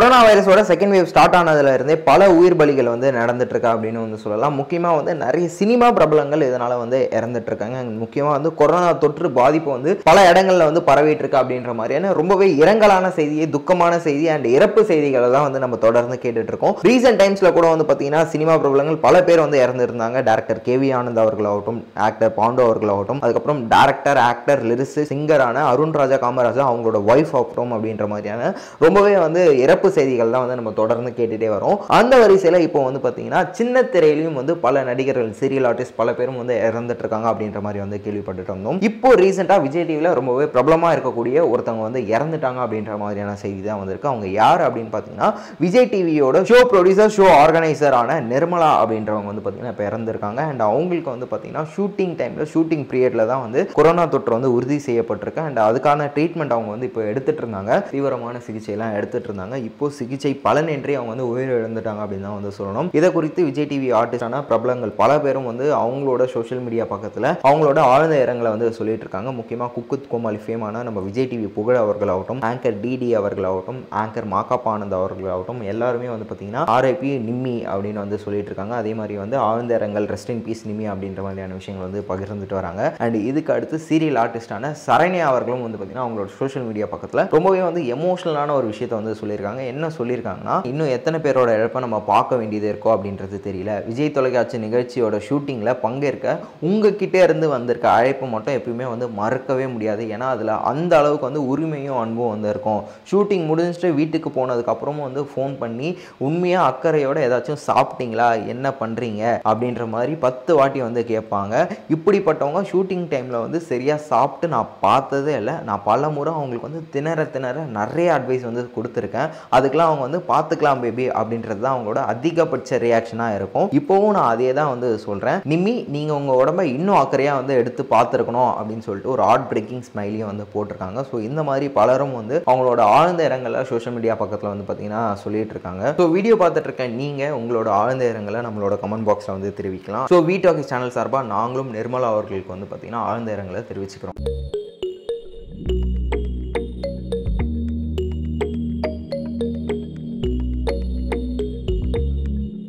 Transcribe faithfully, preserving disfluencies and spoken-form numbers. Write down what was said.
coronavirus second wave start ஆனதுல இருந்தே பல உயிர் பலிகள் வந்து நடந்துட்டு இருக்கு அப்படினு வந்து சொல்லலாம் முக்கியமா வந்து நிறைய சினிமா பிரபலங்கள் இதனால வந்து இறந்துட்டு இருக்காங்க முக்கியமா வந்து கொரோனா தொற்று பாதிப்பு வந்து பல இடங்கள்ல வந்து பரவிட்டு இருக்கு அப்படின்ற மாதிரியான ரொம்பவே இரங்கலான செய்தி துக்கமான செய்தி and இறப்பு செய்திகளை தான் வந்து நம்ம தொடர்ந்து கேட்டுட்டு இருக்கோம் ரீசன்ட் டைம்ஸ்ல கூட வந்து பாத்தீங்கன்னா சினிமா பிரபலங்கள் பல பேர் வந்து இறந்துட்டாங்க டைரக்டர் கேவி ஆனந்த் அவர்களாகட்டும் ஆக்டர் பாண்டோ அவர்களாகட்டும் அதுக்கு அப்புறம் டைரக்டர் ஆக்டர் லிரிசிஸ்ட் சிங்கரான அருண் ராஜா காமராசு அவங்களோட வைஃப் ஆகட்டும் அப்படின்ற மாதிரியான ரொம்பவே வந்து இறப்பு செய்திகள் தான் வந்து நம்ம தொடர்ந்து கேட்டிட்டே வரோம் அந்த வரிசையில இப்போ வந்து பாத்தீங்கன்னா சின்ன திரையிலயும் வந்து பல நடிகர்கள் சீரியல் ஆர்டிஸ்ட் பல பேரும் வந்து இறந்துட்டு இருக்காங்க அப்படின்ற மாதிரி வந்து கேள்விப்பட்டுட்டு இருந்தோம் இப்போ ரீசன்ட்டா விஜய் டிவில ரொம்பவே பிரபலமா இருக்கக்கூடிய ஒருத்தங்க வந்து இறந்துட்டாங்க அப்படின்ற மாதிரியான செய்தி தான் வந்திருக்கு அவங்க யார் அப்படினு பாத்தீங்கன்னா விஜய் டிவியோட ஷோ ப்ரொடியூசர் ஷோ ஆர்கனைசரான நிர்மலா அப்படின்றவங்க வந்து பாத்தீங்கன்னா இப்போ இறந்துட்டாங்க and அவங்களுக்கு வந்து பாத்தீங்கன்னா ஷூட்டிங் டைம்ல ஷூட்டிங் பீரியட்ல தான் வந்து கொரோனா தொற்று வந்து உறுதி செய்யப்பட்டிருக்கு and அதுக்கான ட்ரீட்மென்ட் அவங்க வந்து இப்போ எடுத்துட்டு இருந்தாங்க தீவிரமான சிகிச்சை எல்லாம் எடுத்துட்டு இருந்தாங்க இப்போ சிகிச்சை பலனின்றி அவங்க வந்து உயிரிழந்துட்டாங்க அப்படிதான் வந்து சொல்லணும் இத குறித்து விஜய் டிவி ஆர்டிஸ்டான பிரபலங்கள் பல பேரும் வந்து அவங்களோட சோஷியல் மீடியா பக்கத்துல அவங்களோட ஆழ்ந்த இரங்கலை வந்து சொல்லிட்டு இருக்காங்க முக்கியமா குக்குத் கோமாளி ஃபேமான நம்ம விஜய் டிவி புகழ் அவர்களாகட்டும் ஆங்கர் டிடி அவர்களாகட்டும் ஆங்கர் மாகாப்பா ஆனந்த் அவர்களாகட்டும் எல்லாருமே வந்து பாத்தீங்கன்னா ஆர்ஐபி நிம்மி அப்படின்னு வந்து சொல்லிட்டு இருக்காங்க அதே மாதிரி வந்து ஆழ்ந்த இரங்கல் ரெஸ்ட் இன் பீஸ் நிம்மி அப்படின்ற மாதிரியான விஷயங்கள் வந்து பகிர்ந்துட்டு வராங்க அண்ட் இதுக்கு அடுத்து சீரியல் ஆர்டிஸ்டான சரண்யா அவர்களும் வந்து பாத்தீங்கன்னா அவங்களோட சோஷியல் மீடியா பக்கத்துல ரொம்பவே வந்து எமோஷனலான ஒரு விஷயத்தை வந்து சொல்லியிருக்காங்க என்ன சொல்லியிருக்காங்கன்னா இன்னும் எத்தனை பேரோட இழப்பை நம்ம பார்க்க வேண்டியது இருக்கோ அப்படின்றது தெரியல விஜய் தொலைக்காட்சி நிகழ்ச்சியோட ஷூட்டிங்கில் பங்கேற்க உங்ககிட்டே இருந்து வந்திருக்க அழைப்பு மட்டும் எப்பயுமே வந்து மறக்கவே முடியாது ஏன்னா அதில் அந்த அளவுக்கு வந்து உரிமையும் அன்பும் வந்து இருக்கும் ஷூட்டிங் முடிஞ்சிட்டு வீட்டுக்கு போனதுக்கப்புறமும் வந்து ஃபோன் பண்ணி உண்மையாக அக்கறையோட ஏதாச்சும் சாப்பிட்டீங்களா என்ன பண்ணுறீங்க அப்படின்ற மாதிரி பத்து வாட்டி வந்து கேட்பாங்க இப்படிப்பட்டவங்க ஷூட்டிங் டைமில் வந்து சரியாக சாப்பிட்டு நான் பார்த்ததே இல்லை நான் பல முறை அவங்களுக்கு வந்து திணற திணற நிறைய அட்வைஸ் வந்து கொடுத்துருக்கேன் அதுக்கெல்லாம் அவங்க வந்து பார்த்துக்கலாம் பேபி அப்படின்றது தான் அவங்களோட அதிகபட்ச ரியாக்ஷனாக இருக்கும் இப்போவும் நான் அதே தான் வந்து சொல்கிறேன் நிம்மி நீங்கள் உங்கள் உடம்பை இன்னும் அக்கறையாக வந்து எடுத்து பார்த்துருக்கணும் அப்படின்னு சொல்லிட்டு ஒரு ஹார்ட் பிரேக்கிங் ஸ்மைலியும் வந்து போட்டிருக்காங்க ஸோ இந்த மாதிரி பலரும் வந்து அவங்களோட ஆழ்ந்த இரங்கலை சோஷியல் மீடியா பக்கத்தில் வந்து பார்த்தீங்கன்னா சொல்லிட்டு இருக்காங்க ஸோ வீடியோ பார்த்துட்டு இருக்க நீங்கள் உங்களோட ஆழ்ந்த இரங்கலை நம்மளோட கமெண்ட் பாக்ஸில் வந்து தெரிவிக்கலாம் ஸோ வீ டாக்கிஸ் சேனல் சார்பாக நாங்களும் நிர்மலா அவர்களுக்கு வந்து பார்த்தீங்கன்னா ஆழ்ந்த இரங்கலை தெரிவிச்சுக்கிறோம்